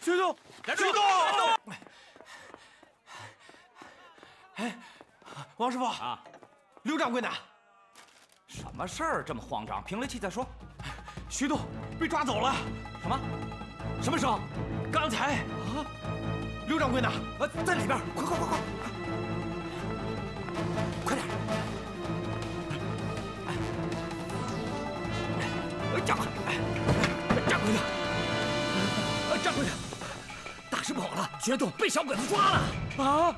学东，哎，王师傅啊，刘掌柜呢？什么事儿这么慌张？平了气再说。徐东被抓走了。什么？什么时候？刚才啊。刘掌柜呢？在里边。快！快点！掌柜的。 大师跑了，学东被小鬼子抓了啊！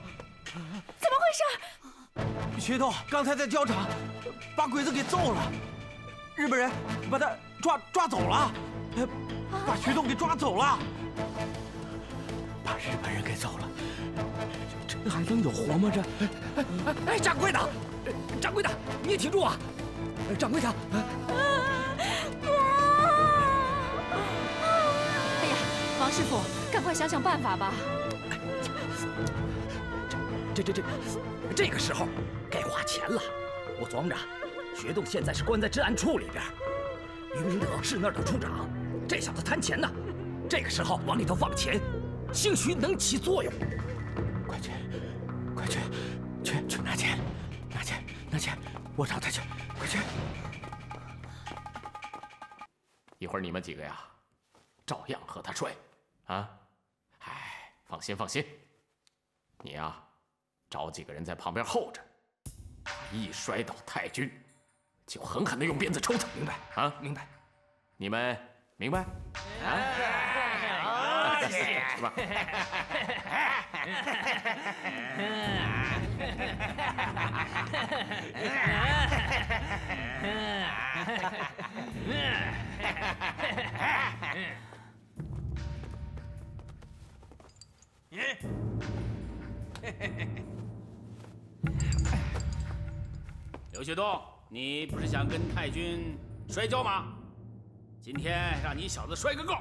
怎么回事？学东刚才在交场，把鬼子给揍了，日本人把他抓走了，把学东给抓走了，把日本人给揍了，这还能有活吗？这掌柜的，你挺住啊！掌柜的。 王师傅，赶快想想办法吧！这个时候该花钱了。我琢磨着，学栋现在是关在治安处里边，于明德是那儿的处长，这小子贪钱呢。这个时候往里头放钱，兴许能起作用。快去拿钱！我找他去，快去！一会儿你们几个呀，照样和他睡。 啊，哎，放心，你呀，找几个人在旁边候着，一摔倒太君，就狠狠地用鞭子抽他。明白啊？明白。你们明白？啊，是吧？刘学东，你不是想跟太君摔跤吗？今天让你小子摔个够！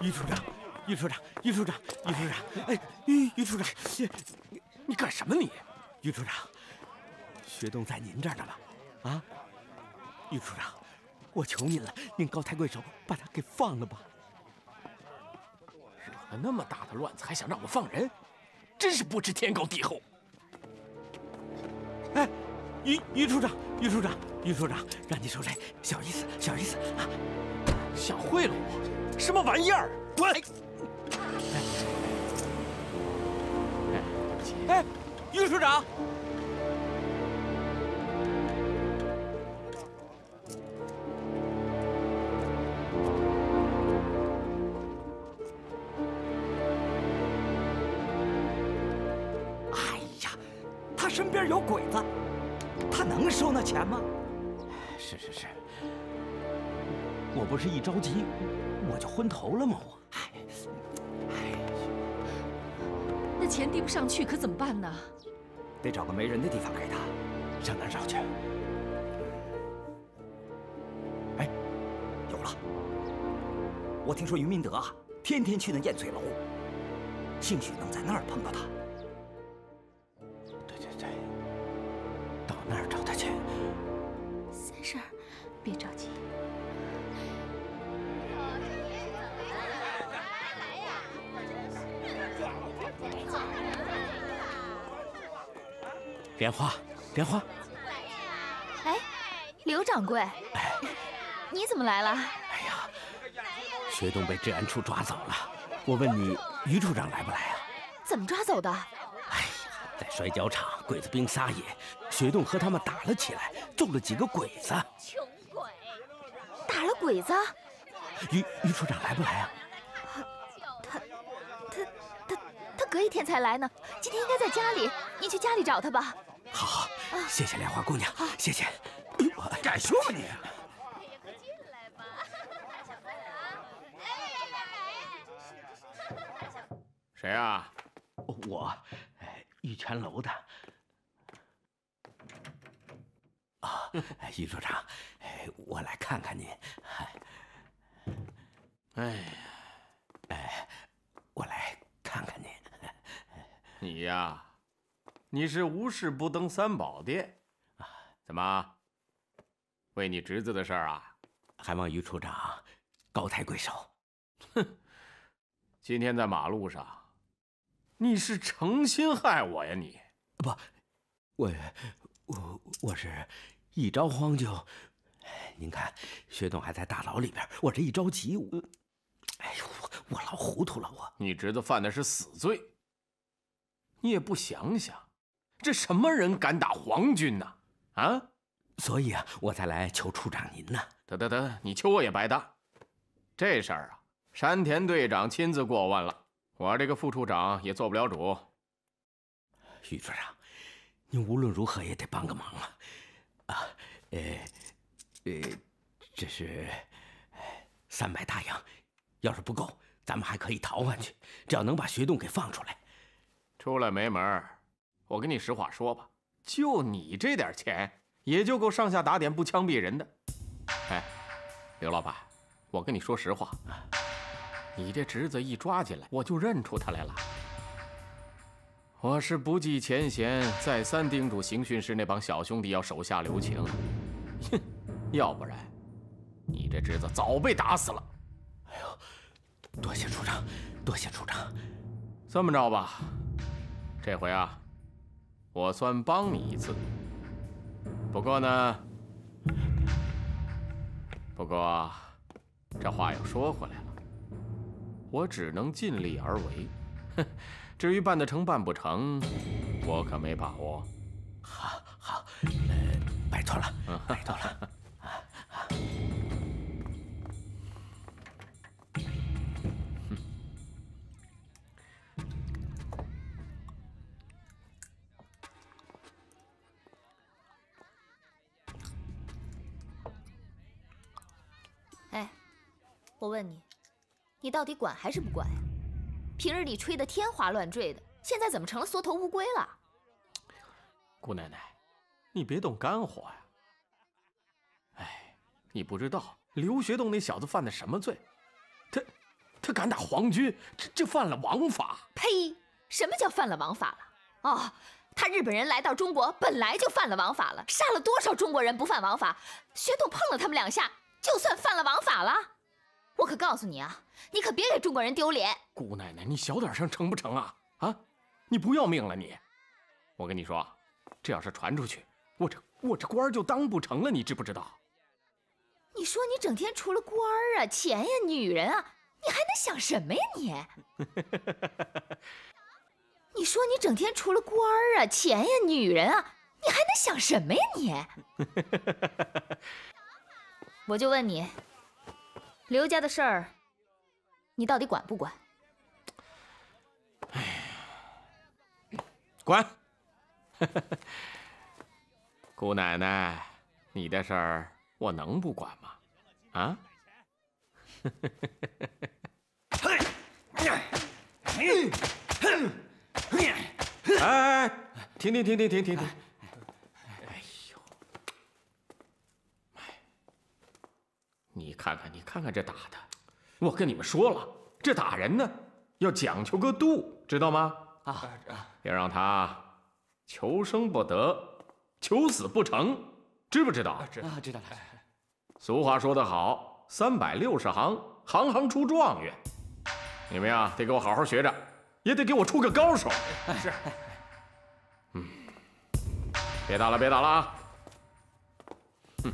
于处长，哎，于处长，你干什么你？于处长，学洞在您这儿呢吧？啊，于处长，我求您了，您高抬贵手，把他给放了吧。惹了那么大的乱子，还想让我放人，真是不知天高地厚。哎，于处长，让你受累，小意思啊！想贿赂我，什么玩意儿？滚！哎，于处长，哎呀，他身边有鬼子，他能收那钱吗？是，我不是一着急我就昏头了吗？我，那钱递不上去可怎么办呢？得找个没人的地方给他，上哪儿找去？哎，有了！我听说于明德啊，天天去那燕翠楼，兴许能在那儿碰到他。对，到那儿找他去。三婶，别着急。 莲花，哎，刘掌柜，哎，你怎么来了？哎呀，学洞被治安处抓走了。我问你，于处长来不来啊？怎么抓走的？哎呀，在摔跤场，鬼子兵撒野，学洞和他们打了起来，揍了几个鬼子。穷鬼！打了鬼子？于处长来不来啊？他隔一天才来呢，今天应该在家里。你去家里找他吧。 好，谢谢莲花姑娘，谢谢。敢说吗你？谁啊？我，玉泉楼的。啊，于处长，我来看看您。哎，我来看看您。你呀。 你是无事不登三宝殿，怎么？为你侄子的事儿啊，还望于处长高抬贵手。哼，今天在马路上，你是诚心害我呀你！不，我是一着慌就，您看薛董还在大牢里边，我这一着急，我老糊涂了我。你侄子犯的是死罪，你也不想想。 这什么人敢打皇军呢？啊，所以啊，我才来求处长您呢。得，你求我也白搭。这事儿啊，山田队长亲自过问了，我这个副处长也做不了主。于处长，您无论如何也得帮个忙啊！这是300大洋，要是不够，咱们还可以逃换去。只要能把学洞给放出来，出来没门儿。 我跟你实话说吧，就你这点钱，也就够上下打点不枪毙人的。哎，刘老板，我跟你说实话，你这侄子一抓进来，我就认出他来了。我是不计前嫌，再三叮嘱刑讯室那帮小兄弟要手下留情，哼，要不然你这侄子早被打死了。哎呦，多谢处长。这么着吧，这回啊。 我算帮你一次，不过这话又说回来了，我只能尽力而为。哼，至于办得成办不成，我可没把握。好，拜托了。我问你，你到底管还是不管呀？平日里吹得天花乱坠的，现在怎么成了缩头乌龟了？姑奶奶，你别动肝火呀！哎，你不知道刘学栋那小子犯的什么罪？他他敢打皇军，这犯了王法。呸！什么叫犯了王法了？哦，他日本人来到中国本来就犯了王法了，杀了多少中国人不犯王法？学栋碰了他们两下，就算犯了王法了。我可告诉你啊，你可别给中国人丢脸。姑奶奶，你小点声成不成啊？啊，你不要命了你！我跟你说，这要是传出去，我这官就当不成了，你知不知道？ 你说你整天除了官啊、钱呀、女人啊，你还能想什么呀你？你说你整天除了官啊、钱呀、女人啊，你还能想什么呀你？我就问你，刘家的事儿，你到底管不管？哎呀，管！姑奶奶，你的事儿。 我能不管吗？啊！哎，停！哎呦，哎，你看看这打的，我跟你们说了，这打人呢要讲究个度，知道吗？啊，要让他求生不得，求死不成。 知不知道？知道了。俗话说得好，360行，行行出状元。你们呀，得给我好好学着，也得给我出个高手。是。嗯，别打了啊！嗯。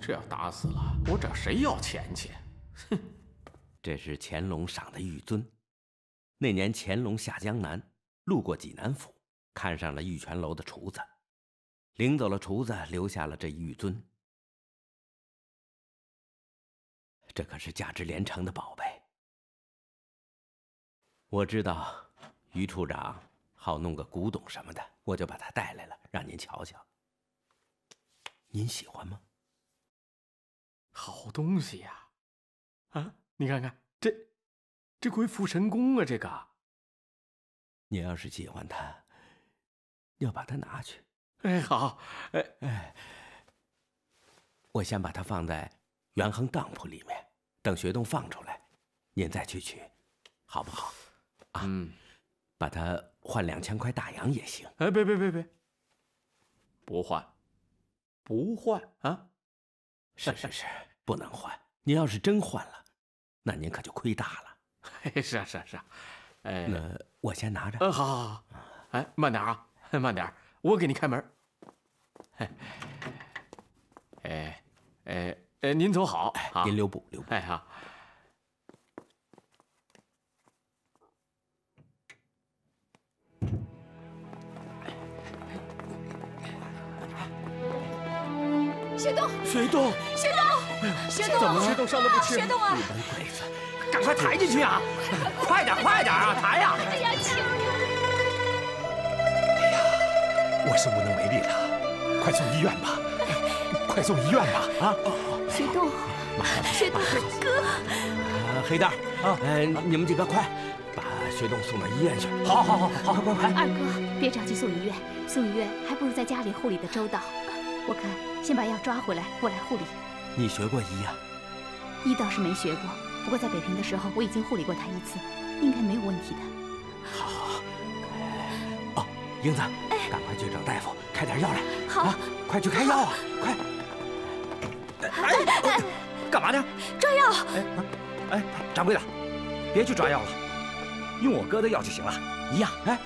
这要打死了，我找谁要钱去？哼！这是乾隆赏的玉尊。那年乾隆下江南。 路过济南府，看上了玉泉楼的厨子，领走了厨子，留下了这玉尊。这可是价值连城的宝贝。我知道于处长好弄个古董什么的，我就把它带来了，让您瞧瞧。您喜欢吗？好东西呀！啊，你看看这归福神功啊，这个。 你要是喜欢他，要把它拿去。哎，好，哎，我先把它放在元亨当铺里面，等学栋放出来，您再去取，好不好？啊，嗯，把它换2000块大洋也行。哎，别，不换啊！是，不能换。您要是真换了，那您可就亏大了。是啊。 哎，那我先拿着。好，哎，慢点，我给你开门。哎，您走好，您留步。哎哈，学栋，怎么了？学栋伤得不轻。学栋啊，你们鬼子。 赶快抬进去啊！快点啊，抬呀！哎呀，求你！哎呀，我是无能为力了，快送医院吧！啊！学栋，学栋哥，黑蛋啊，你们几个快把学栋送到医院去！好，快！二哥，别着急送医院还不如在家里护理的周到。我看先把药抓回来，我来护理。你学过医呀？医倒是没学过。 不过在北平的时候，我已经护理过他一次，应该没有问题的。好。哦，英子，赶快去找大夫开点药来。好，快去开药啊！快！哎，干嘛呢？抓药。哎，掌柜的，别去抓药了，用我哥的药就行了。一样。哎，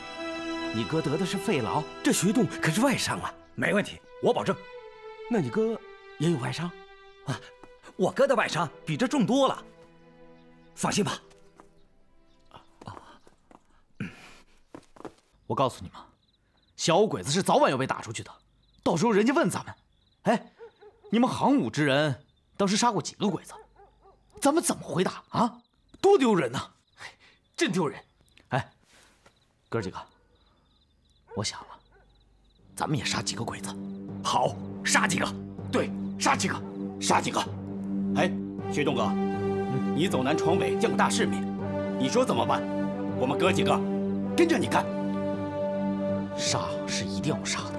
你哥得的是肺痨，这徐栋可是外伤啊。没问题，我保证。那你哥也有外伤？啊，我哥的外伤比这重多了。 放心吧，我告诉你们，小鬼子是早晚要被打出去的，到时候人家问咱们，哎，你们行伍之人当时杀过几个鬼子？咱们怎么回答啊？多丢人呐！真丢人！哎，哥几个，我想了，咱们也杀几个鬼子。好，杀几个？对，杀几个！哎，学栋哥。 你走南闯北，见过大世面，你说怎么办？我们哥几个跟着你干。杀是一定要杀的，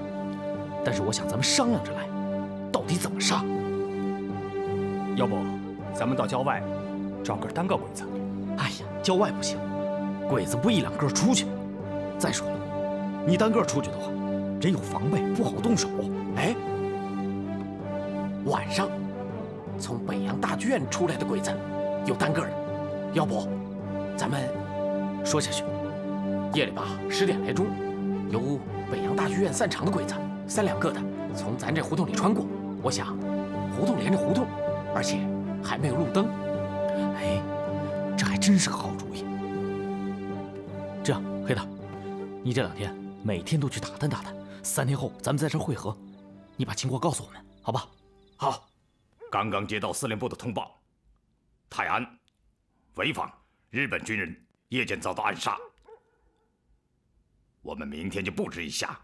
但是我想咱们商量着来，到底怎么杀？要不咱们到郊外找个单个鬼子？哎呀，郊外不行，鬼子不一两个出去。再说了，你单个出去的话，人有防备，不好动手。哎，晚上从北洋大剧院出来的鬼子有单个的，要不咱们说下去。夜里吧，10点来钟，由北洋大剧院散场的鬼子，3两个的从咱这胡同里穿过。我想，胡同连着胡同，而且还没有路灯。哎，这还真是个好主意。这样，黑大，你这2天每天都去打探打探，3天后咱们在这儿会合，你把情况告诉我们，好吧？好。刚刚接到司令部的通报，泰安潍坊日本军人夜间遭到暗杀。 我们明天就布置一下，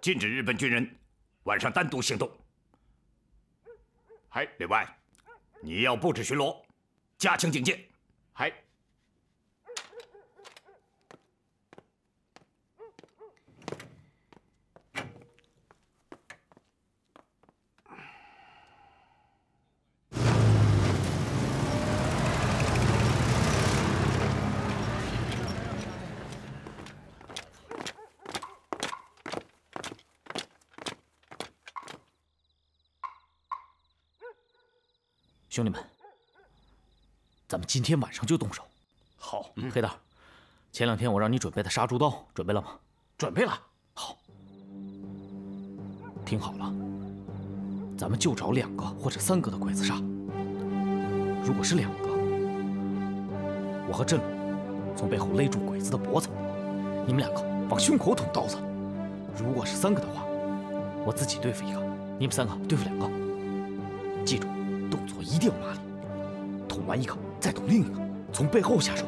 禁止日本军人晚上单独行动。还另外，你要布置巡逻，加强警戒。还兄弟们，咱们今天晚上就动手。好，黑大，前2天我让你准备的杀猪刀，准备了吗？准备了。好，听好了，咱们就找2个或者3个的鬼子杀。如果是2个，我和振龙从背后勒住鬼子的脖子，你们2个往胸口捅刀子。如果是3个的话，我自己对付1个，你们3个对付2个。记住。 动作一定要麻利，捅完1个再捅另1个，从背后下手，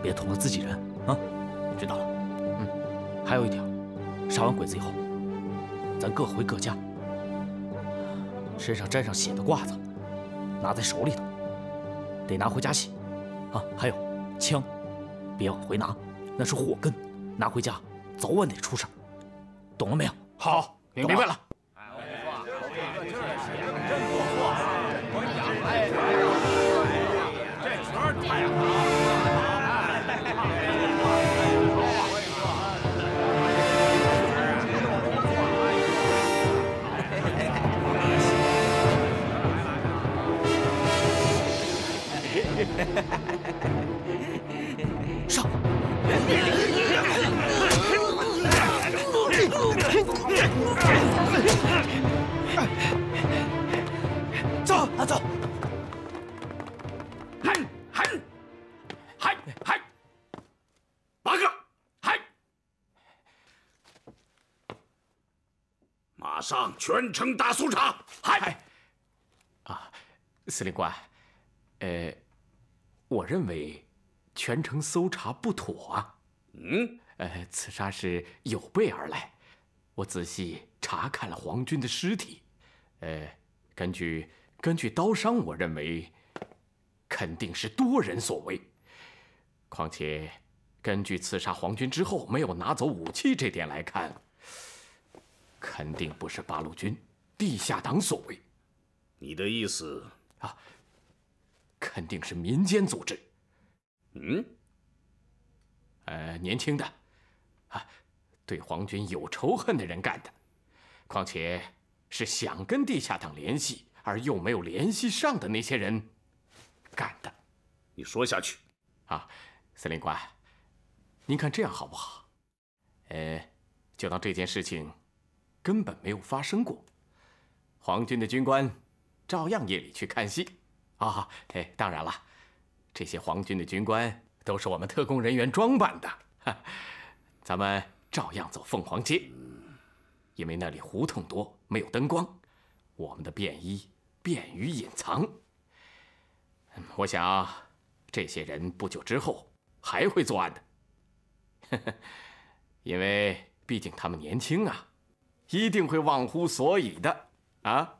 别捅了自己人啊！知道了。嗯，还有1条，杀完鬼子以后，咱各回各家，身上沾上血的褂子拿在手里头，得拿回家洗啊！还有枪，别往回拿，那是祸根，拿回家早晚得出事，懂了没有？好，明白了。 上！走，拿走！嗨嗨嗨嗨！8个！嗨！马上全城大搜查！嗨！啊，司令官，我认为全城搜查不妥啊。嗯，此杀是有备而来。我仔细查看了皇军的尸体，根据刀伤，我认为肯定是多人所为。况且根据刺杀皇军之后没有拿走武器这点来看，肯定不是八路军地下党所为。你的意思啊？ 肯定是民间组织，年轻的，啊，对皇军有仇恨的人干的，况且是想跟地下党联系而又没有联系上的那些人干的。你说下去啊，司令官，您看这样好不好？就当这件事情根本没有发生过，皇军的军官照样夜里去看戏。 啊，哎，当然了，这些皇军的军官都是我们特工人员装扮的，咱们照样走凤凰街，因为那里胡同多，没有灯光，我们的便衣便于隐藏。我想，这些人不久之后还会作案的，因为毕竟他们年轻啊，一定会忘乎所以的啊。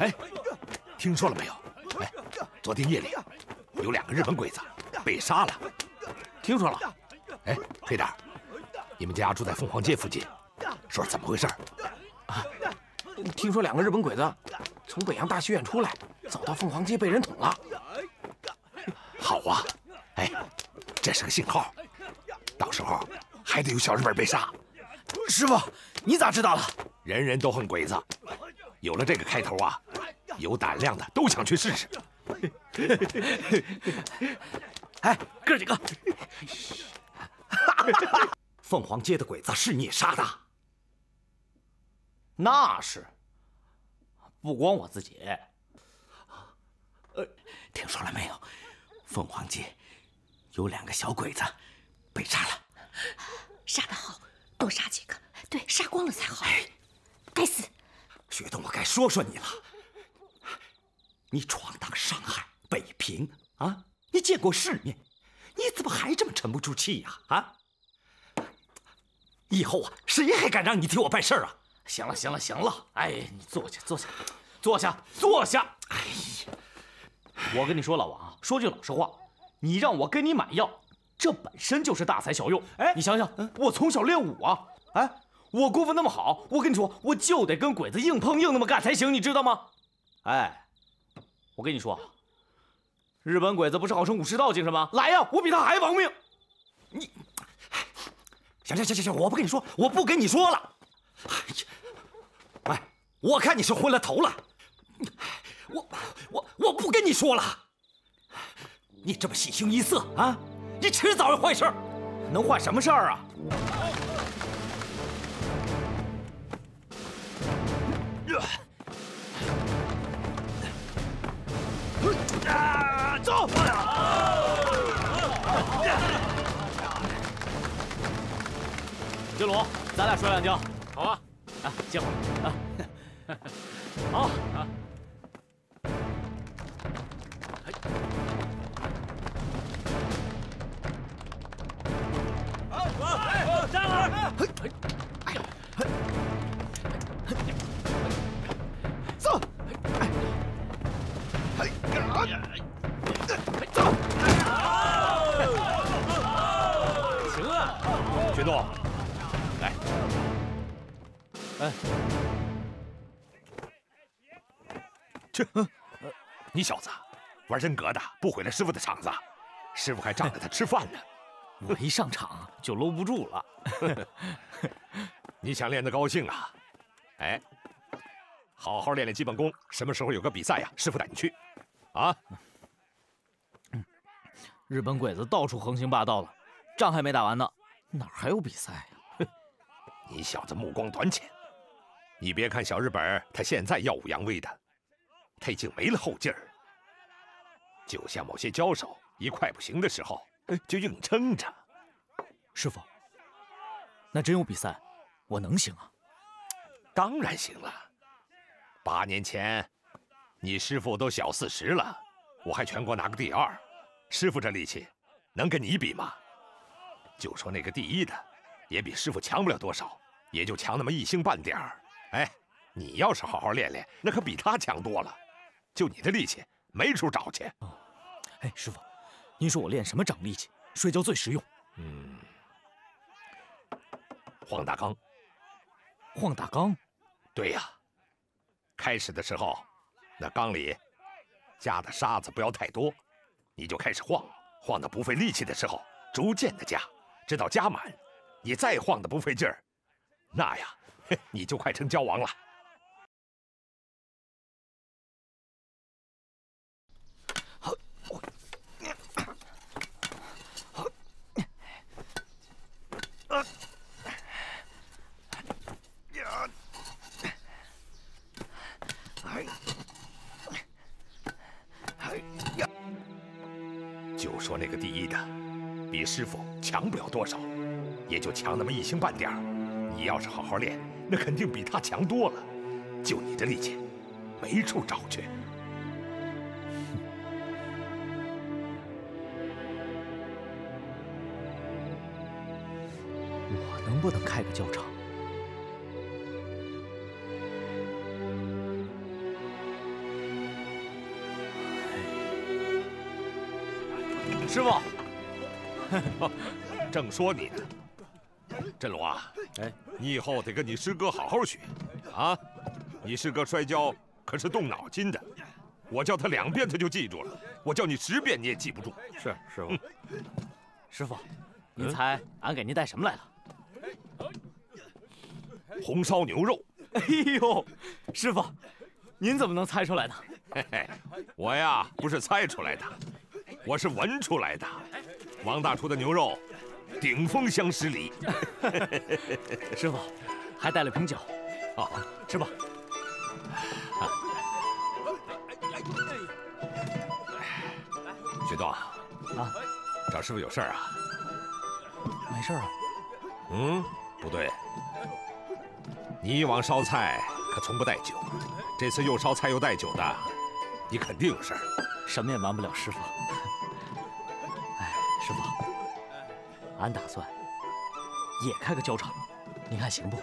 哎，听说了没有？哎，昨天夜里有两个日本鬼子被杀了。听说了。哎，黑点儿，你们家住在凤凰街附近，说是怎么回事？啊，听说两个日本鬼子从北洋大戏院出来，走到凤凰街被人捅了。好啊，哎，这是个信号，到时候还得有小日本被杀。师傅，你咋知道了？人人都恨鬼子，有了这个开头啊，有胆量的都想去试试。哎，哥几个！ 凤凰街的鬼子是你杀的？那是，不光我自己。听说了没有？凤凰街有两个小鬼子被杀了。杀得好，多杀几个，对，杀光了才好。哎、该死！雪冬，我该说说你了。你闯荡上海、北平啊，你见过世面。 你怎么还这么沉不住气呀？啊！以后啊，谁还敢让你替我办事啊？行了，行了，行了！哎，你坐下，坐下，坐下，坐下！哎呀，我跟你说，老王啊，说句老实话，你让我跟你买药，这本身就是大材小用。哎，你想想，我从小练武啊，哎，我功夫那么好，我跟你说，我就得跟鬼子硬碰硬那么干才行，你知道吗？哎，我跟你说。 日本鬼子不是号称武士道精神吗？来呀，我比他还亡命！你，行行行行行，我不跟你说，我不跟你说了。哎，我看你是昏了头了。我不跟你说了。你这么喜形于色啊，你迟早有坏事，能坏什么事儿啊？啊！ 走！金龙，咱俩摔两跤，好啊！啊，歇会儿啊。好啊。好，我站会儿。哎呀！走！哎呀！ 动，来，哎，去！你小子玩真格的，不毁了师傅的场子，师傅还仗着他吃饭呢。我一上场就搂不住了。你想练得高兴啊？哎，好好练练基本功，什么时候有个比赛呀、啊，师傅带你去。啊？日本鬼子到处横行霸道了，仗还没打完呢。 哪还有比赛呀？你小子目光短浅，你别看小日本他现在耀武扬威的，他已经没了后劲儿。就像某些交手一快不行的时候，就硬撑着。师傅，那真有比赛，我能行啊？当然行了。8年前，你师傅都小40了，我还全国拿个第2，师傅这力气，能跟你比吗？ 就说那个第1的，也比师傅强不了多少，也就强那么1星半点儿。哎，你要是好好练练，那可比他强多了。就你的力气，没处找去。哎，师傅，您说我练什么长力气？睡觉最实用。嗯。晃大纲。晃大纲？对呀。开始的时候，那缸里加的沙子不要太多，你就开始晃，晃到不费力气的时候，逐渐的加。 直到加满，你再晃的不费劲儿，那呀，你就快成胶王了。就说那个第1的。 比师傅强不了多少，也就强那么1星半点儿。你要是好好练，那肯定比他强多了。就你的力气，没处找去。我能不能开个教场？师傅，正说你呢。振龙啊，哎，你以后得跟你师哥好好学啊！你师哥摔跤可是动脑筋的，我叫他2遍他就记住了，我叫你10遍你也记不住。是师傅，师傅，您猜俺给您带什么来了？ 红烧牛肉，哎呦，师傅，您怎么能猜出来呢？嘿嘿，我呀不是猜出来的，我是闻出来的。王大厨的牛肉，顶峰香10里。师傅，还带了瓶酒，啊，吃吧。雪冬啊，啊，找师傅有事儿啊？没事啊。嗯，不对。 你以往烧菜可从不带酒，这次又烧菜又带酒的，你肯定有事儿，什么也瞒不了师傅。哎，师傅，俺打算也开个酒厂，您看行不？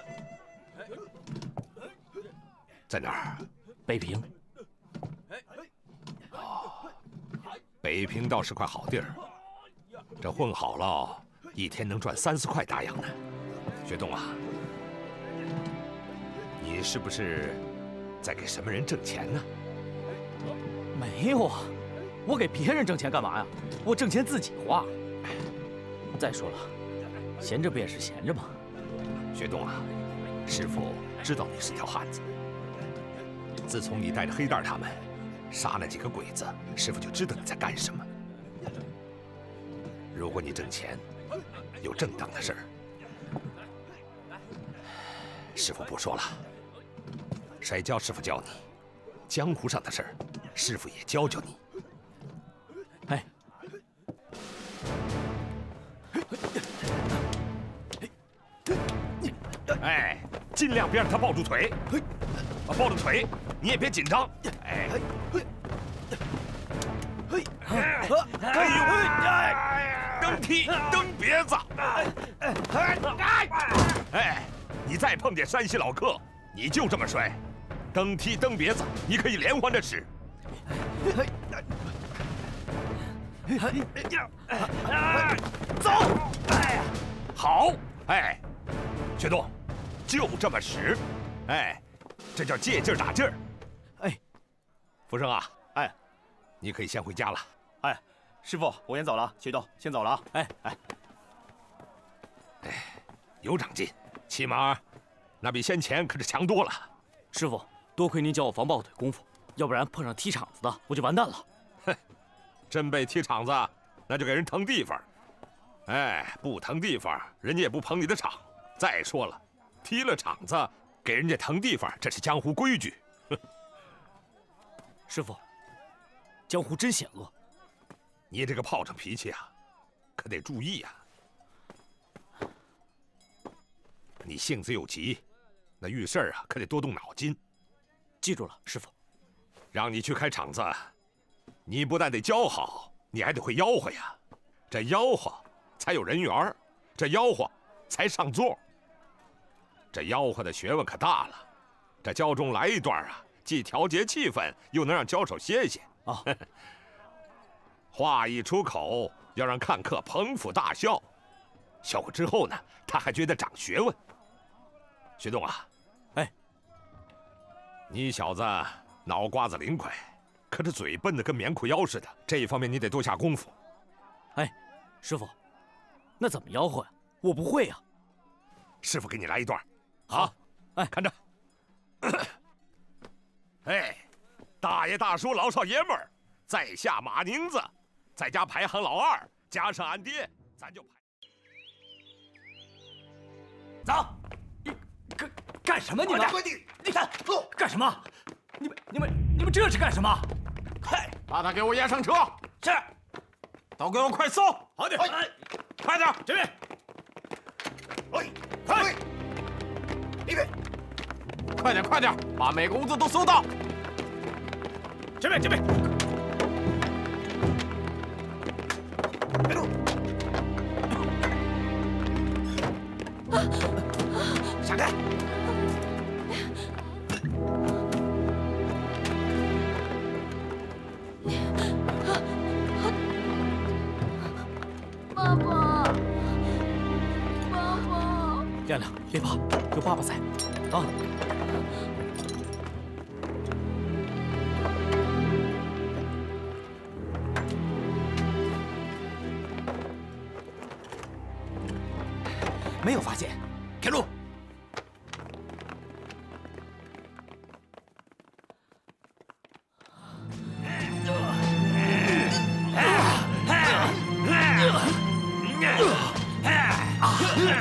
在哪儿？北平。哦，北平倒是块好地儿，这混好了，一天能赚3、4块大洋呢。雪冬啊。 你是不是在给什么人挣钱呢？没有啊，我给别人挣钱干嘛呀？我挣钱自己花。再说了，闲着不也是闲着吗？雪冬啊，师傅知道你是条汉子。自从你带着黑蛋他们杀那几个鬼子，师傅就知道你在干什么。如果你挣钱有正当的事儿，师傅不说了。 摔跤师傅教你，江湖上的事儿，师傅也教教你。哎，哎，尽量别让他抱住腿，抱住腿你也别紧张。哎，哎呦，哎，蹬踢蹬别子，哎，你再碰见山西老客，你就这么摔。 蹬踢蹬别子，你可以连环着使。走，哎，好，哎，雪冬，就这么使，哎，这叫借劲打劲儿。哎，福生啊，哎，你可以先回家了。哎，师傅，我先走了，雪冬先走了啊。哎哎，哎，有长进，起码那比先前可是强多了。师傅。 多亏您教我防抱腿功夫，要不然碰上踢场子的我就完蛋了。哼，真被踢场子，那就给人腾地方。哎，不腾地方，人家也不捧你的场。再说了，踢了场子，给人家腾地方，这是江湖规矩。哼，师傅，江湖真险恶。你这个炮仗脾气啊，可得注意啊。你性子又急，那遇事儿啊，可得多动脑筋。 记住了，师傅，让你去开场子，你不但得教好，你还得会吆喝呀。这吆喝才有人缘，这吆喝才上座。这吆喝的学问可大了，这教中来一段啊，既调节气氛，又能让交手歇歇啊。话一出口，要让看客捧腹大笑，笑过之后呢，他还觉得长学问。雪冬啊。 你小子脑瓜子灵快，可这嘴笨得跟棉裤腰似的，这一方面你得多下功夫。哎，师傅，那怎么吆喝呀？我不会呀。师傅给你来一段，好，哎，看着。哎，大爷、大叔、老少爷们儿，在下马宁子，在家排行老二，加上俺爹，咱就排。走。 干什么你们？你看，干什么？你们这是干什么？快把他给我押上车！是，都给我快搜！好的，快点，这边。哎，快，这边，快点，快点，把每个屋子都搜到。这边，这边，别动！闪开！别怕，有爸爸在。啊！没有发现，开路。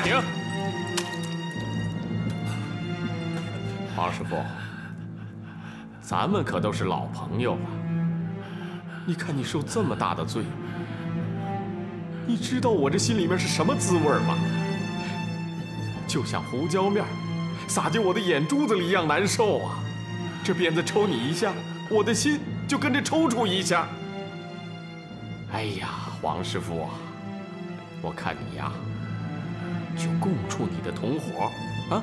停！黄师傅，咱们可都是老朋友了。你看你受这么大的罪，你知道我这心里面是什么滋味吗？就像胡椒面撒进我的眼珠子里一样难受啊！这鞭子抽你一下，我的心就跟着抽搐一下。哎呀，黄师傅啊，我看你呀。 就供出你的同伙，啊，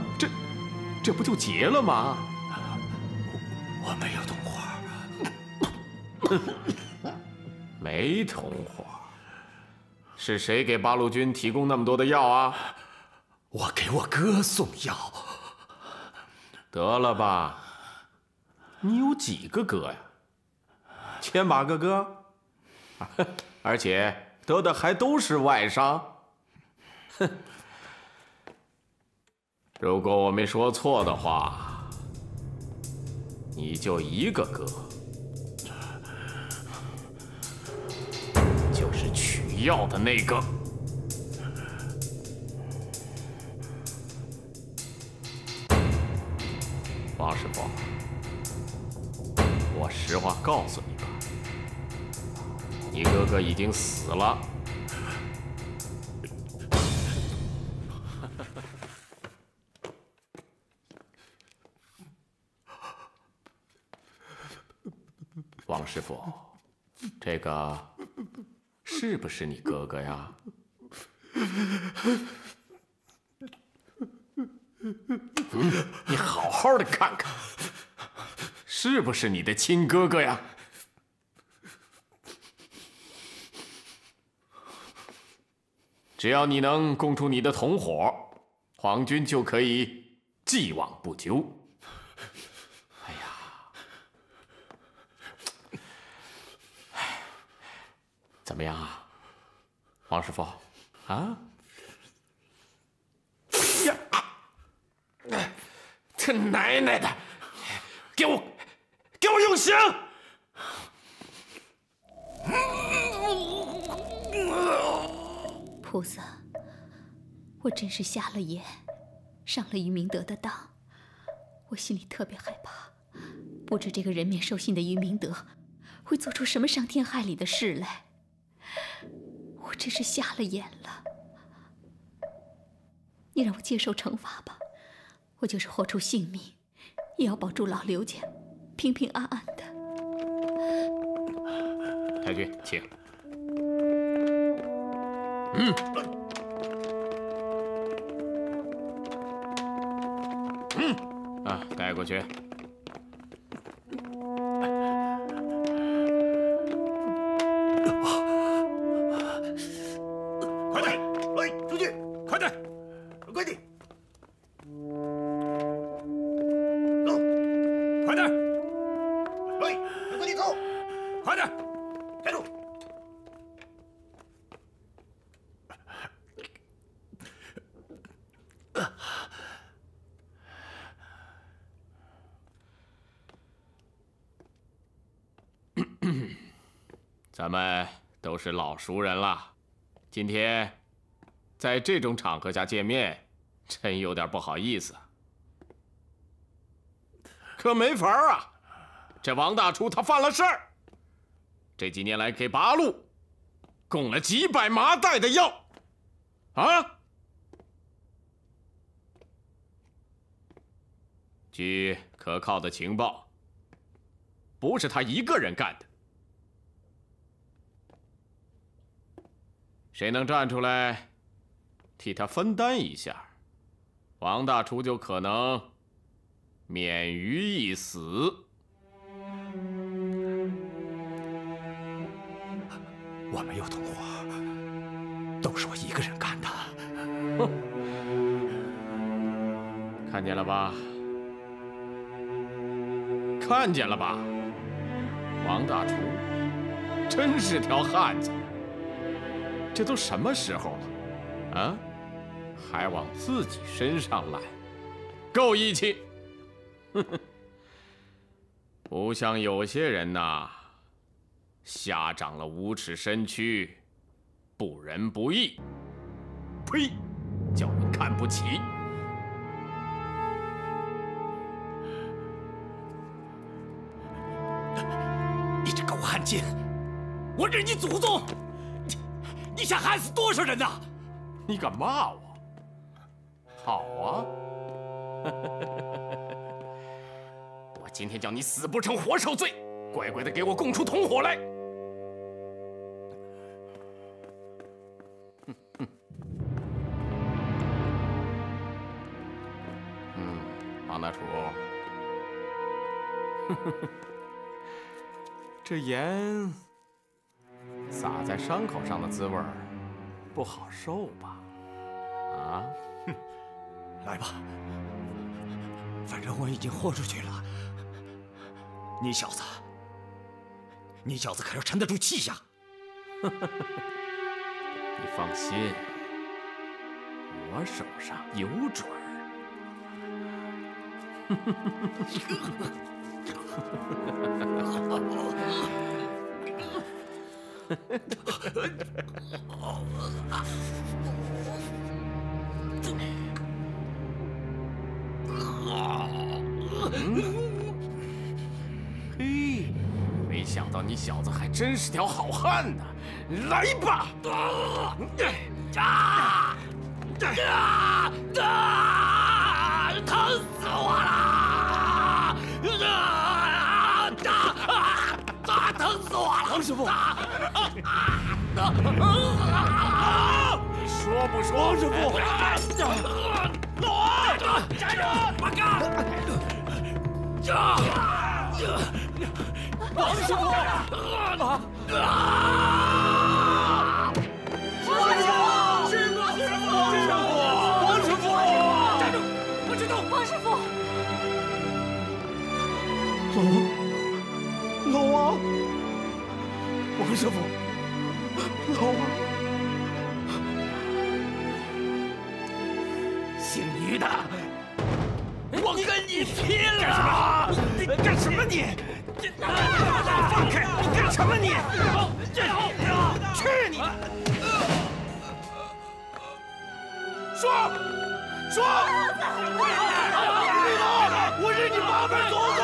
这不就结了吗？我没有同伙，没同伙，是谁给八路军提供那么多的药啊？我给我哥送药。得了吧，你有几个哥呀？10000把个哥，而且得的还都是外伤。哼。 如果我没说错的话，你就一个哥，就是取药的那个。王师傅，我实话告诉你吧，你哥哥已经死了。 王师傅，这个是不是你哥哥呀？嗯，你好好的看看，是不是你的亲哥哥呀？只要你能供出你的同伙，皇军就可以既往不咎。 怎么样啊，王师傅？啊！呀！他奶奶的，给我用刑！菩萨，我真是瞎了眼，上了于明德的当，我心里特别害怕，不知这个人面兽心的于明德会做出什么伤天害理的事来。 我真是瞎了眼了，你让我接受惩罚吧，我就是豁出性命，也要保住老刘家平平安安的。太君，请。啊，带过去。 咱们都是老熟人了，今天在这种场合下见面，真有点不好意思。可没法啊，这王大厨他犯了事儿，这几年来给八路供了几百麻袋的药，啊！据可靠的情报，不是他一个人干的。 谁能站出来，替他分担一下，王大厨就可能免于一死。我没有同伙，都是我一个人干的。哼，见了吧？看见了吧？王大厨真是条汉子。这都什么时候了，啊？还往自己身上揽，够义气！哼哼，不像有些人呐，瞎长了无耻身躯，不仁不义。呸！叫人看不起。 你这狗汉奸！我认你祖宗！你想害死多少人呐？你敢骂我？好啊！我今天叫你死不成活受罪，乖乖的给我供出同伙来！王大厨。这盐撒在伤口上的滋味不好受吧？啊，哼，来吧，反正我已经豁出去了。你小子可要沉得住气呀！你放心，我手上有准儿。 嘿，没想到你小子还真是条好汉呢！来吧！疼死我了！ 疼死我了，王师傅！说不说，王师傅？老王，站住！马刚，王师傅！啊！王师傅！师傅！师傅！王师傅！站住！不知道，王师傅。老王。 王师傅，老王，姓于的，我跟你拼了！你干什么你？放开！你干什么你？去你！说，我是你爸爸祖宗！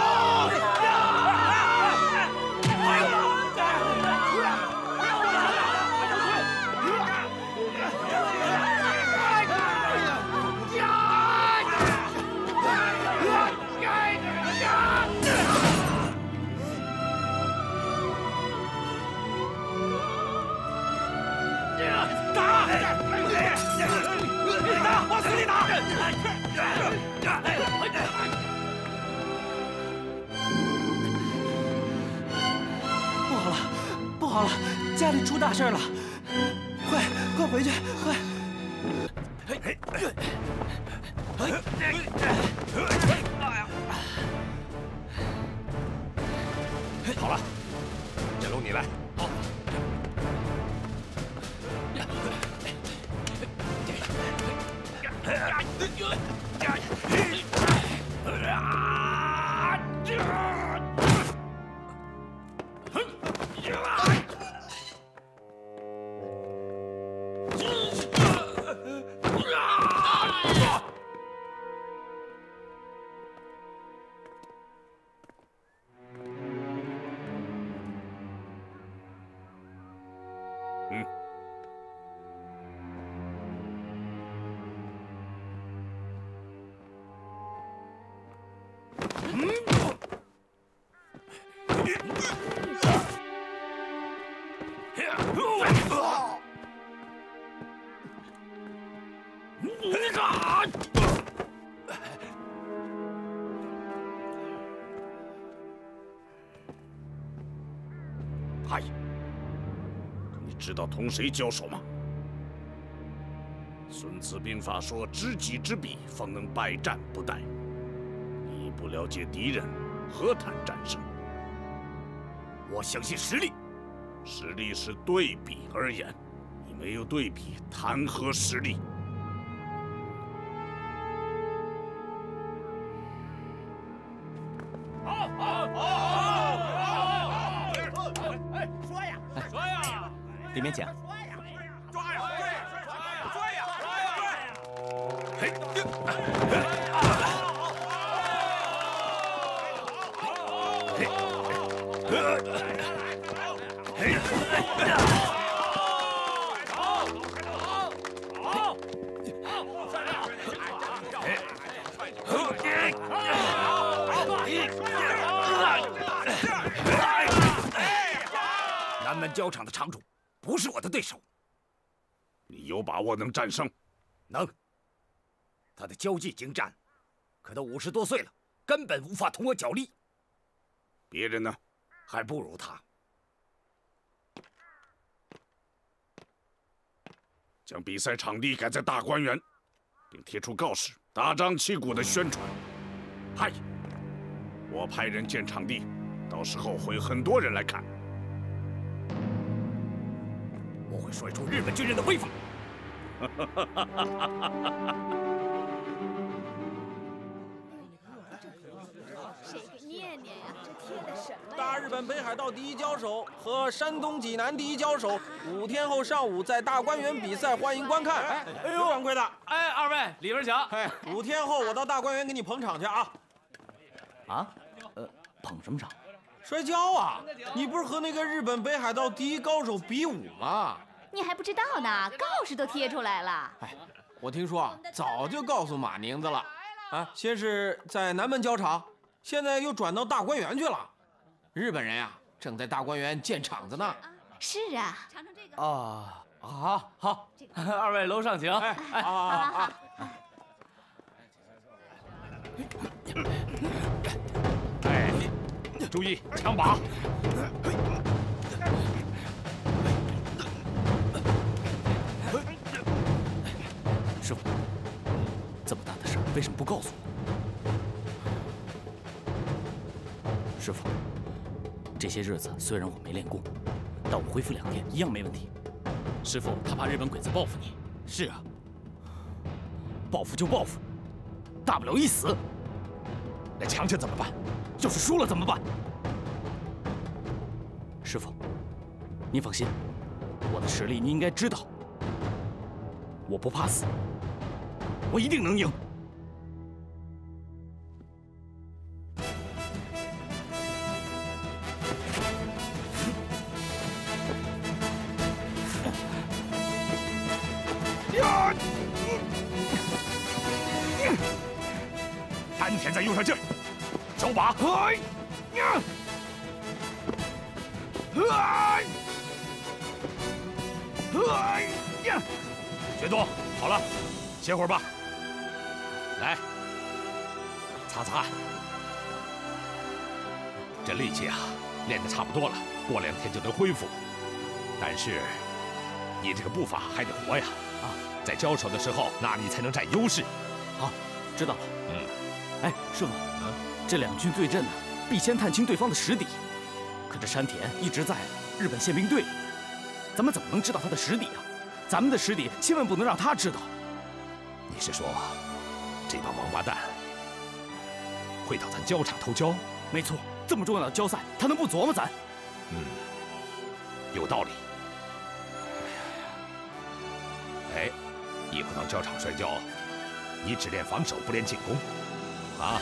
不好了，家里出大事了！快回去，快！好了，这龙你来。好。阿姨，你知道同谁交手吗？孙子兵法说：“知己知彼，方能百战不殆。”你不了解敌人，何谈战胜？我相信实力，实力是对比而言，你没有对比，谈何实力？ 里面请。抓呀！抓呀！嘿！南门交场的场主。 不是我的对手，你有把握能战胜？能。他的交际精湛，可都50多岁了，根本无法同我角力。别人呢，还不如他。将比赛场地改在大观园，并贴出告示，大张旗鼓的宣传。嗨，我派人建场地，到时候会很多人来看。 我会甩出日本军人的威风。谁给念念呀？这贴的什么？大日本北海道第一交手和山东济南第一交手，5天后上午在大观园比赛，欢迎观看。哎呦，掌柜的，哎，二位里边请。哎，5天后我到大观园给你捧场去啊。啊？捧什么场？ 摔跤啊！你不是和那个日本北海道第一高手比武吗？你还不知道呢，告示都贴出来了。哎，我听说啊，早就告诉马宁子了。啊，先是在南门交场，现在又转到大观园去了。日本人呀、正在大观园建场子呢。是啊。尝尝这个。啊，好，好，二位楼上请。哎，注意枪把！师傅，这么大的事儿为什么不告诉我？师傅，这些日子虽然我没练功，但我恢复2天一样没问题。师傅，他怕日本鬼子报复你。是啊，报复就报复，大不了一死。那强强怎么办？ 要是输了怎么办？师傅，您放心，我的实力您应该知道。我不怕死，我一定能赢。丹田再用上劲儿。 手把，学东，好了，歇会儿吧。来，擦擦汗。这力气啊，练得差不多了，过2天就能恢复。但是，你这个步伐还得活呀！啊，在交手的时候，那你才能占优势。好，知道了。嗯。哎，师傅。 这2军对阵呢，必先探清对方的实底。可这山田一直在日本宪兵队里，咱们怎么能知道他的实底啊？咱们的实底千万不能让他知道。你是说，这帮王八蛋会到咱交场偷教？没错，这么重要的交赛，他能不琢磨咱？嗯，有道理。哎，以后到交场摔跤，你只练防守不练进攻，啊？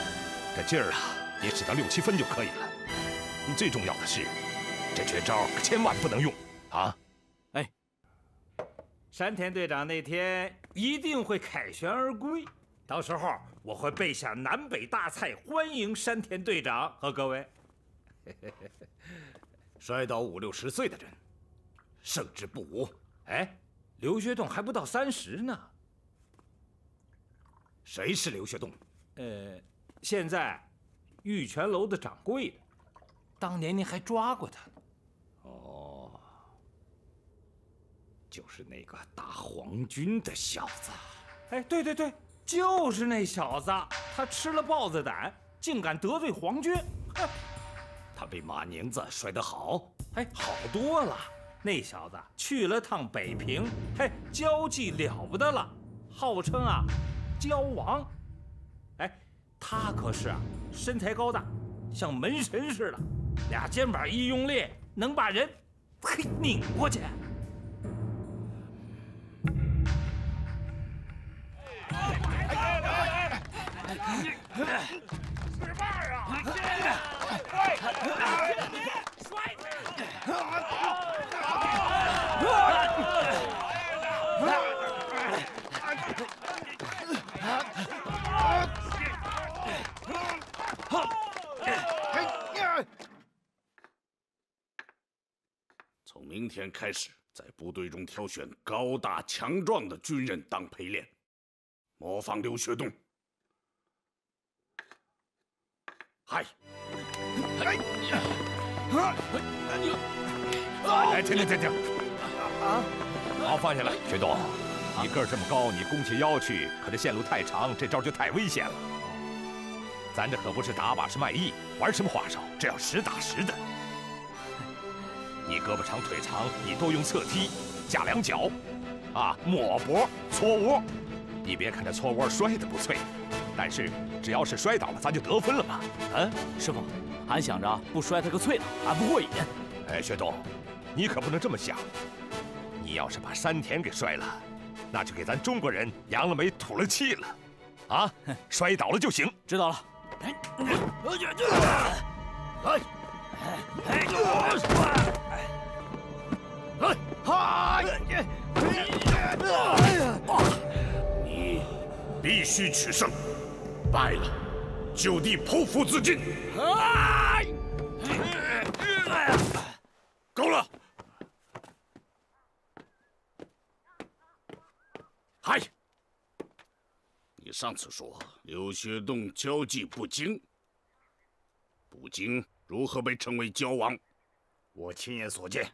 这劲儿啊，也使到6、7分就可以了。最重要的是，这绝招可千万不能用啊！哎，山田队长那天一定会凯旋而归，到时候我会备下南北大菜，欢迎山田队长和各位。摔倒50、60岁的人，胜之不武。哎，刘学栋还不到30呢。谁是刘学栋？现在，玉泉楼的掌柜的，当年您还抓过他呢。哦，就是那个打皇军的小子。哎，对对对，就是那小子，他吃了豹子胆，竟敢得罪皇军。哎，他比马宁子摔得好，哎，好多了。那小子去了趟北平，嘿，交际了不得了，号称啊，交王。哎，他可是啊，身材高大，像门神似的，俩肩膀一用力，能把人。 嘿，拧过去！使绊儿啊！摔你！ 从明天开始，在部队中挑选高大强壮的军人当陪练，模仿刘学栋。嗨！哎呀！哎，停停停停！啊！好，放下来，学栋，你个儿这么高，你弓起腰去，可这线路太长，这招就太危险了。咱这可不是打靶，是卖艺，玩什么花哨？这要实打实的。 你胳膊长腿长，你多用侧踢、架两脚，啊，抹脖、搓窝。你别看这搓窝摔得不脆，但是只要是摔倒了，咱就得分了嘛。啊，师傅，俺想着不摔他个脆了，俺不过瘾。哎，学栋，你可不能这么想。你要是把山田给摔了，那就给咱中国人扬了眉吐了气了。啊，摔倒了就行。知道了。哎，哎。 你必须取胜，败了就地剖腹自尽。够了！嗨，你上次说刘学栋交际不精，不精。 如何被称为蛟王？我亲眼所见。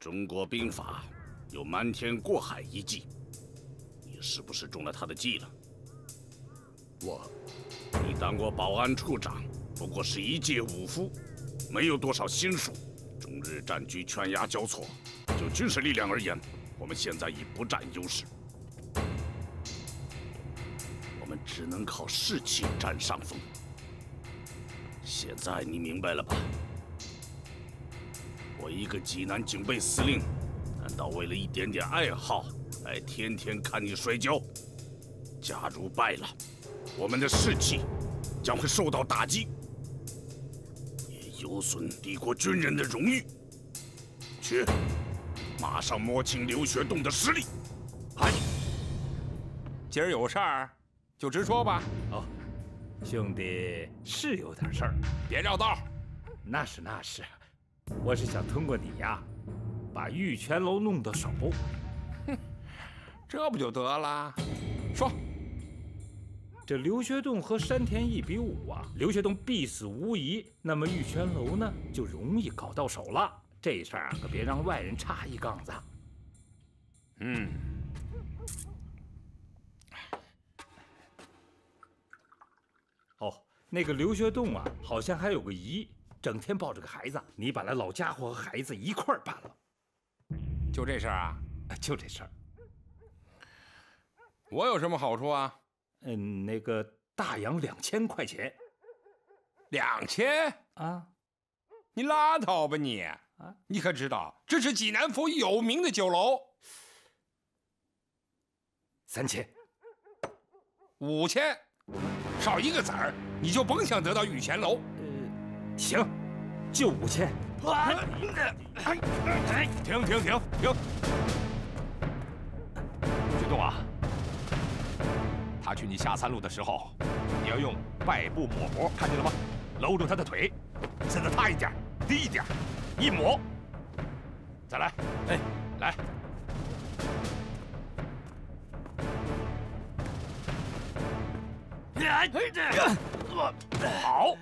中国兵法有瞒天过海一计，你是不是中了他的计了？你当过保安处长，不过是一介武夫，没有多少心术。中日战局犬牙交错，就军事力量而言，我们现在已不占优势。 我们只能靠士气占上风。现在你明白了吧？我一个济南警备司令，难道为了一点点爱好，来天天看你摔跤？假如败了，我们的士气将会受到打击，也有损帝国军人的荣誉。去，马上摸清刘学栋的实力。哎，今儿有事儿。 就直说吧。哦，兄弟是有点事儿，别绕道。那是那是，我是想通过你呀，把玉泉楼弄到手。哼，这不就得了？说，这刘学栋和山田一比武啊，刘学栋必死无疑。那么玉泉楼呢，就容易搞到手了。这事儿啊，可别让外人插一杠子。嗯。 那个刘学栋啊，好像还有个姨，整天抱着个孩子。你把那老家伙和孩子一块儿办了，就这事儿啊？就这事儿。我有什么好处啊？嗯，那个大洋2000块钱。2000啊？你拉倒吧你！啊，你可知道这是济南府有名的酒楼？3000。5000。 少一个子儿，你就甭想得到玉泉楼。行，就5000。停停停停！学栋啊，他去你下三路的时候，你要用外部抹脖，看见了吗？搂住他的腿，身子塌一点，低一点，一抹。再来，哎，来。 好，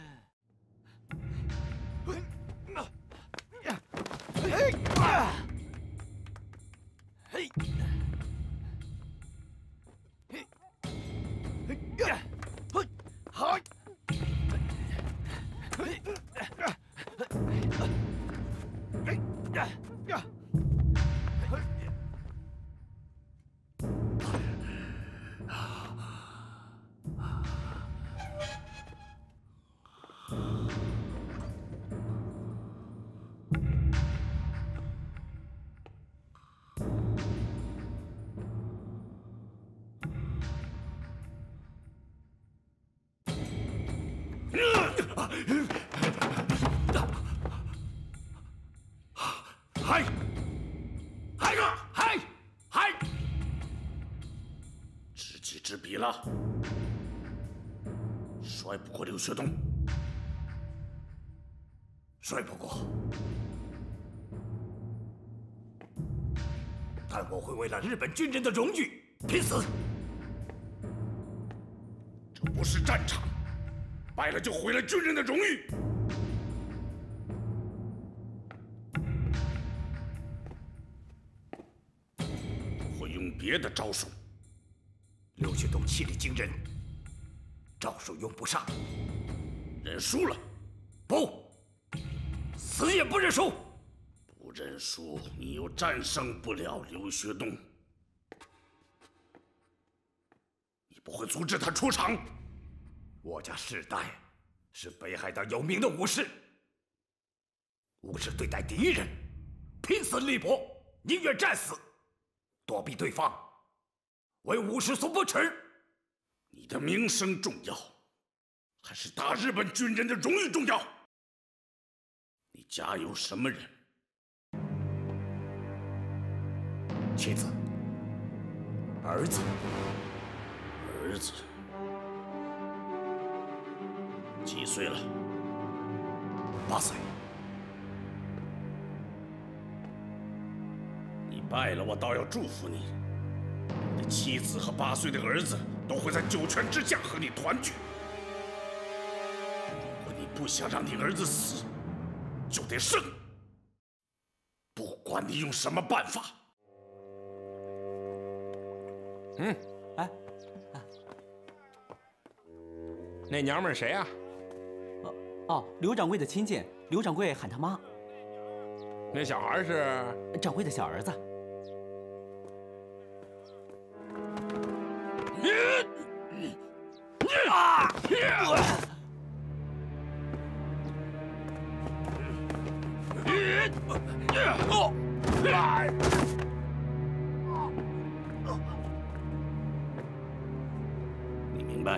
知己知彼了，摔不过刘学东，摔不过，但我会为了日本军人的荣誉拼死。这不是战场，败了就毁了军人的荣誉。 别的招数，刘学东气力惊人，招数用不上，认输了，不，死也不认输。不认输，你又战胜不了刘学东。你不会阻止他出场。我家世代是北海道有名的武士，武士对待敌人，拼死力搏，宁愿战死。 躲避对方，为武士所不耻。你的名声重要，还是打日本军人的荣誉重要？你家有什么人？妻子、儿子、几岁了？8岁。 败了，我倒要祝福你。你的妻子和8岁的儿子都会在九泉之下和你团聚。如果你不想让你儿子死，就得胜。不管你用什么办法。嗯，哎，那娘们儿谁啊？哦，刘掌柜的亲戚，刘掌柜喊他妈。那小孩是掌柜的小儿子。 你明白，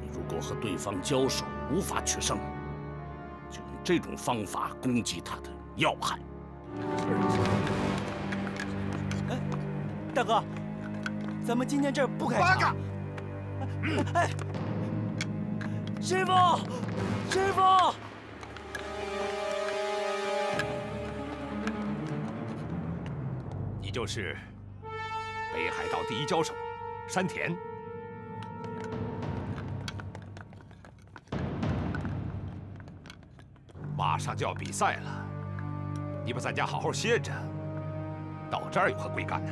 你如果和对方交手无法取胜，就用这种方法攻击他的要害。哎，大哥，咱们今天这儿不开场。 哎，师傅，师傅，你就是北海道第一交手山田。马上就要比赛了，你不在家好好歇着，到这儿有何贵干呢？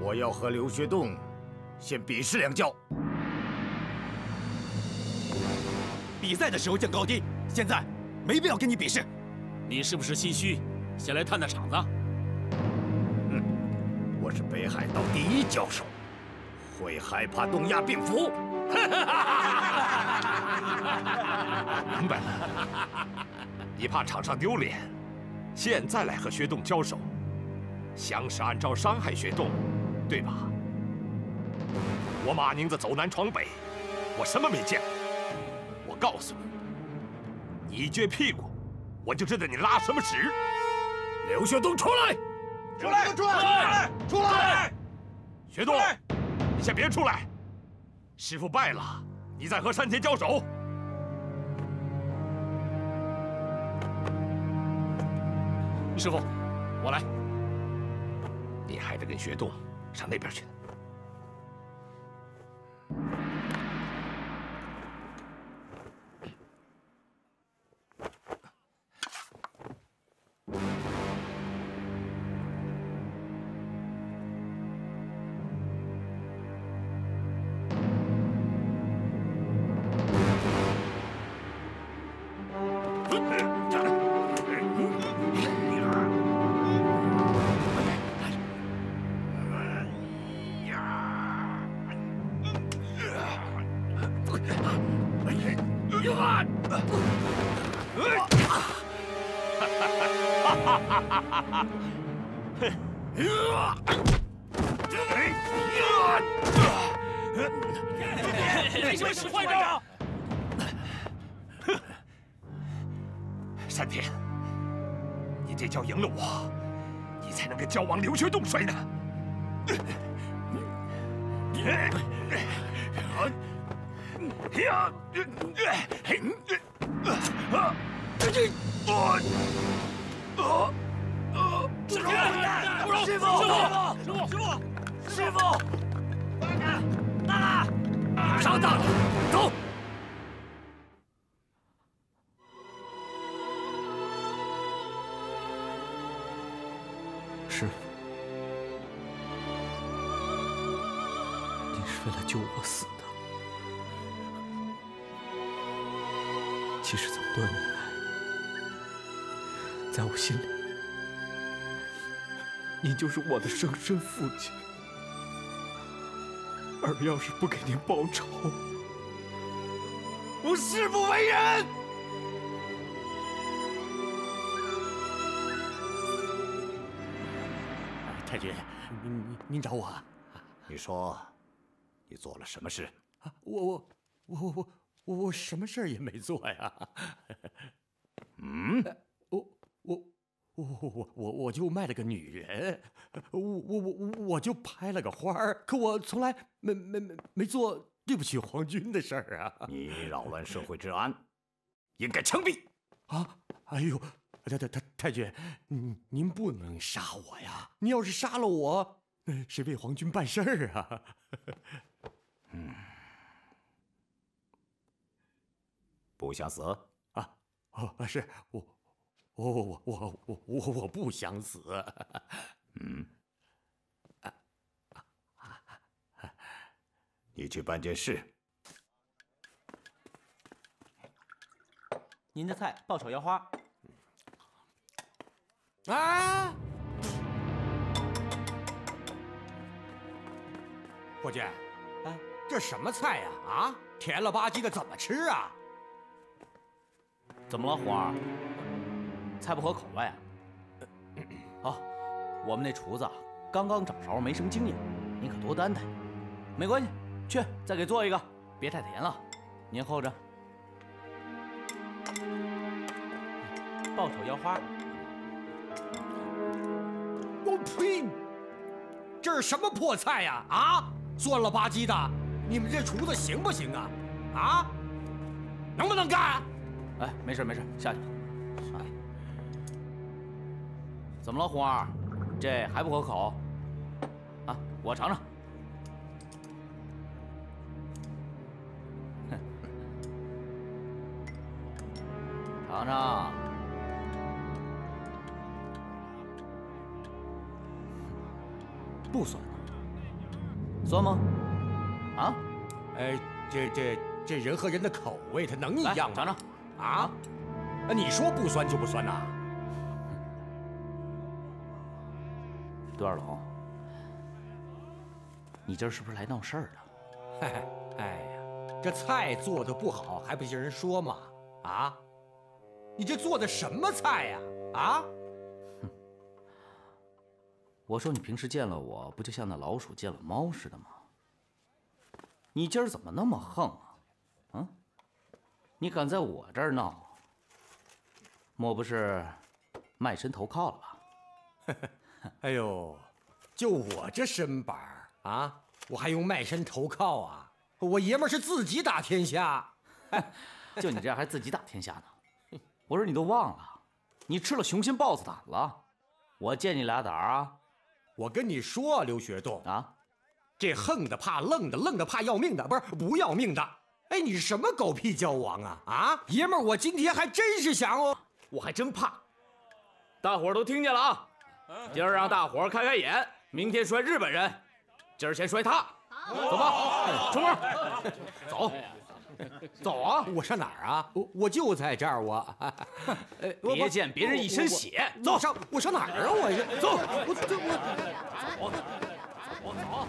我要和刘学栋先比试两跤。比赛的时候见高低，现在没必要跟你比试。你是不是心虚，先来探探场子？嗯，我是北海道第一交手，会害怕东亚病夫。明白了，你怕场上丢脸，现在来和学栋交手，想是按照伤害学栋。 对吧？我马宁子走南闯北，我什么没见过。我告诉你，你一撅屁股，我就知道你拉什么屎。刘学东，出来！出来！出来！出来！学东，你先别出来。师傅败了，你再和山田交手。师傅，我来。你还得跟学东。 上那边去！就是我的生身父亲，尔要是不给您报仇，我誓不为人。太君，您找我啊？你说，你做了什么事？啊，我什么事儿也没做呀。嗯，我就卖了个女人，我就拍了个花儿，可我从来没做对不起皇军的事儿啊！你扰乱社会治安，应该枪毙！啊！哎呦，太君，您不能杀我呀！您要是杀了我，谁为皇军办事儿啊？嗯，不想死啊？哦，是我。我不想死。嗯，你去办件事。您的菜爆炒腰花。啊！伙计，啊，这什么菜呀？啊，甜了吧唧的，怎么吃啊？怎么了，虎儿？ 菜不合口味啊！哦，我们那厨子啊，刚刚掌勺，没什么经验，您可多担待。没关系，去再给做一个，别太甜了。您候着。爆炒腰花。我呸！这是什么破菜呀？啊，酸了吧唧的！你们这厨子行不行啊？啊，能不能干？哎，没事没事，下去。 怎么了，红二？这还不合口？啊，我尝尝。尝尝。不酸，酸吗？啊？哎，这人和人的口味，它能一样吗？尝尝。啊？那你说不酸就不酸呐？ 杜二龙，你今儿是不是来闹事儿的？哎呀，这菜做的不好，还不叫人说吗？啊，你这做的什么菜呀？啊！哼，我说你平时见了我不就像那老鼠见了猫似的吗？你今儿怎么那么横啊？啊，你敢在我这儿闹，莫不是卖身投靠了吧？哎呦，就我这身板啊，我还用卖身投靠啊？我爷们是自己打天下，就你这样还自己打天下呢？我说你都忘了，你吃了雄心豹子胆了，我见你俩胆儿啊！我跟你说，刘学栋啊，这横的怕愣的，愣的怕要命的，不是不要命的。哎，你什么狗屁交往啊？啊，爷们，我今天还真是想哦，我还真怕。大伙儿都听见了啊！ 今儿让大伙儿开开眼，明天摔日本人，今儿先摔他，走吧，出门，走。走啊！我上哪儿啊？我就在这儿，我。别溅别人一身血。走上我上哪儿啊？我这走我走走。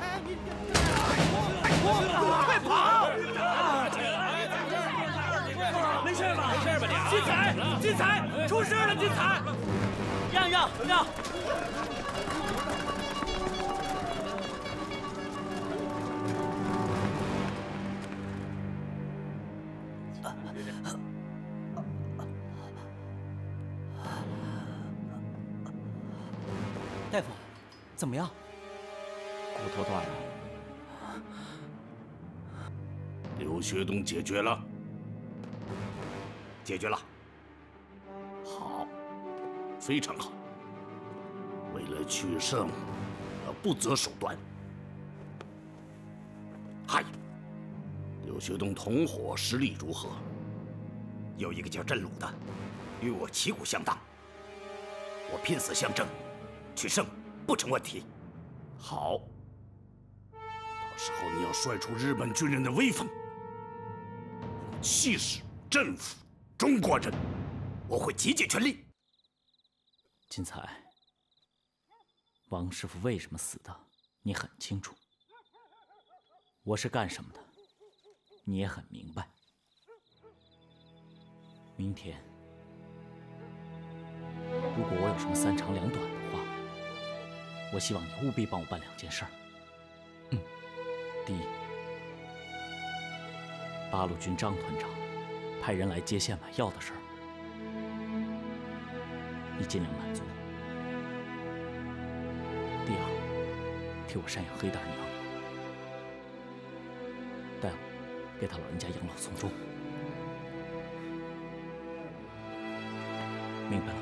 哎，你快跑！没事吧？没事吧你？金彩，出事了！金彩，让！ 大夫，怎么样？骨头断了。刘学东解决了，好，非常好。为了取胜，他不择手段。嗨，刘学东同伙实力如何？有一个叫振鲁的，与我旗鼓相当，我拼死相争。 取胜不成问题。好，到时候你要帅出日本军人的威风，用气势征服中国人，我会竭尽全力。金彩，王师傅为什么死的，你很清楚。我是干什么的，你也很明白。明天，如果我有什么三长两短的。 我希望你务必帮我办两件事儿。嗯，第一，八路军张团长派人来接线买药的事儿，你尽量满足。第二，替我赡养黑大娘，待我给她老人家养老送终。明白了。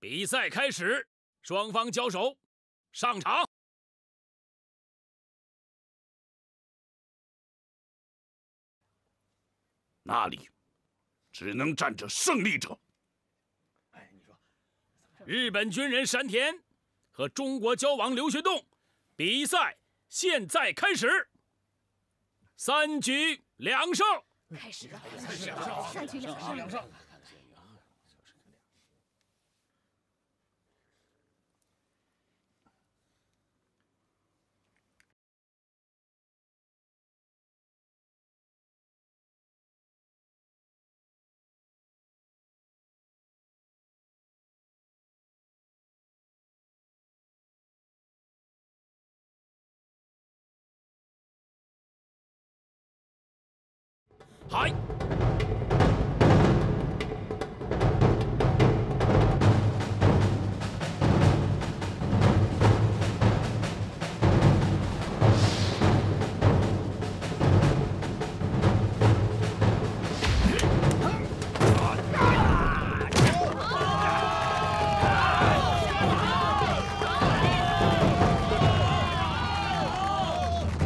比赛开始，双方交手，上场。那里只能站着胜利者。哎，你说，日本军人山田和中国交王刘学栋，比赛现在开始。3局2胜。开始了，3局2胜。 嗨！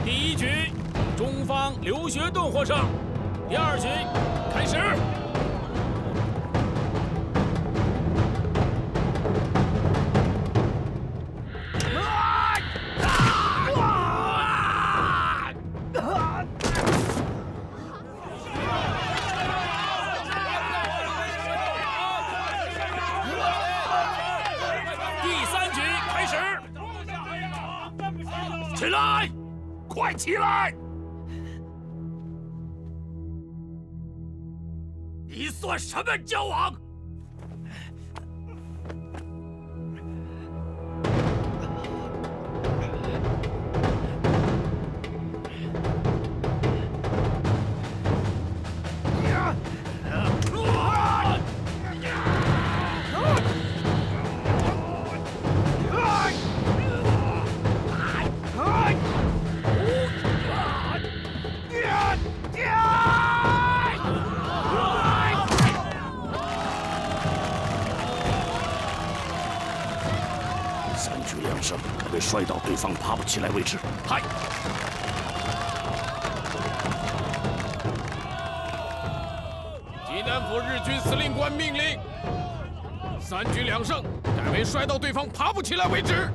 第一局，中方刘学栋获胜。 第2局开始。第3局开始。起来，快起来！ 你算什么交王？两声，得摔到对方爬不起来为止。嗨！ 南府日军司令官命令：3局2胜，改为摔到对方爬不起来为止。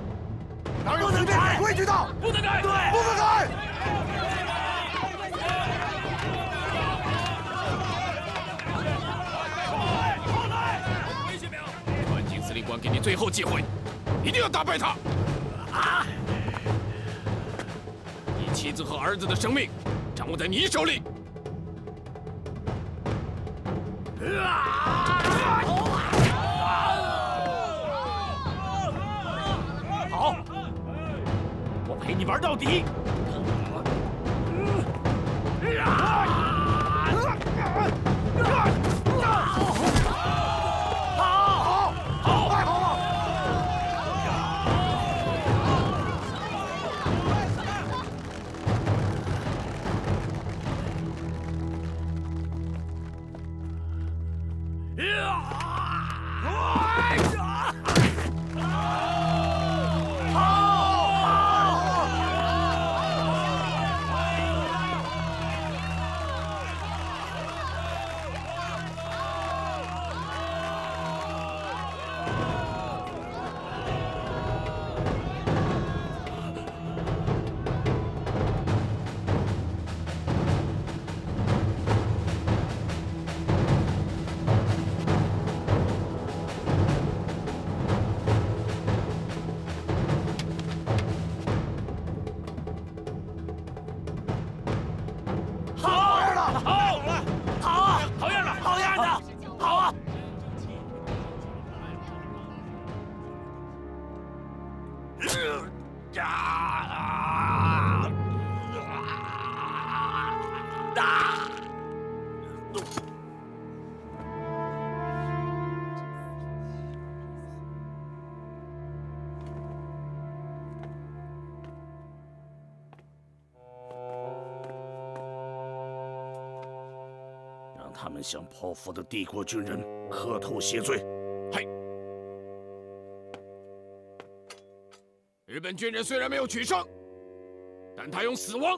不能改规矩的，不能改，对，不能改。危险没有？关警司令官给你最后机会，一定要打败他。啊！你妻子和儿子的生命掌握在你手里。 好，我陪你玩到底。他们向剖腹的帝国军人磕头谢罪。嘿，日本军人虽然没有取胜，但他用死亡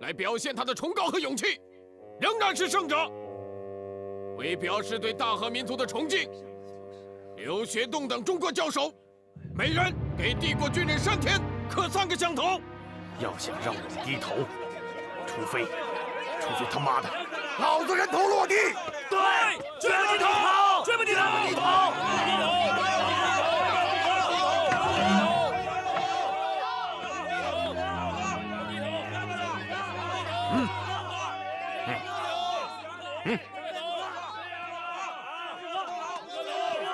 来表现他的崇高和勇气，仍然是胜者。为表示对大和民族的崇敬，刘学栋等中国教首每人给帝国军人山田磕3个响头。要想让我们低头，除非他妈的！ 老子人头落地，对，绝不低头，绝不低头，绝不低头。嗯，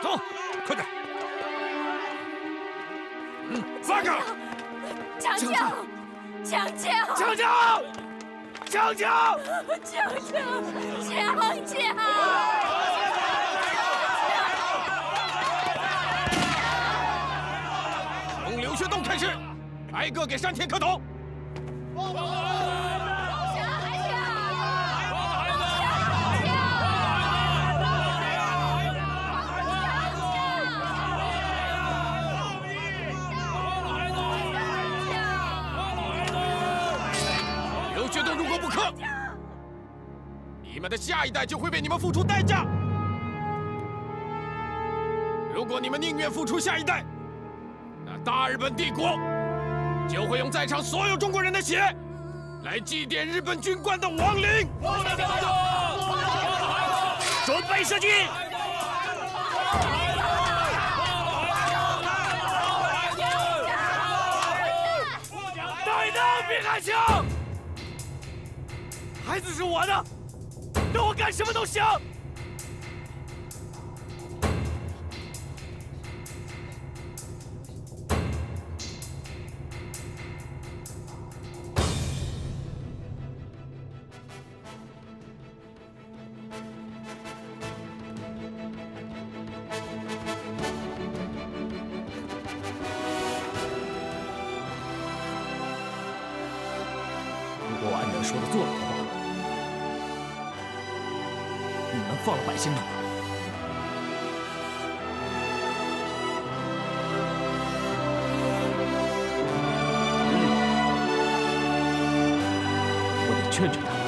走，快点。三个，抢救，抢救，抢救。 抢救！从刘学栋开始，挨个给山田磕头。 你们的下一代就会为你们付出代价。如果你们宁愿付出下一代，那大日本帝国就会用在场所有中国人的血来祭奠日本军官的亡灵。准备射击！ 带刀别开枪！孩子是我的。 对我干什么都行。如果按照说的做的话。 放了百姓了。劝着他。